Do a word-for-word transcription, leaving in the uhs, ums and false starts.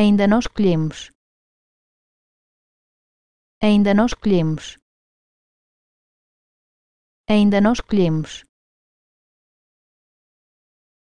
Ainda não escolhemos. Ainda não escolhemos. Ainda não escolhemos.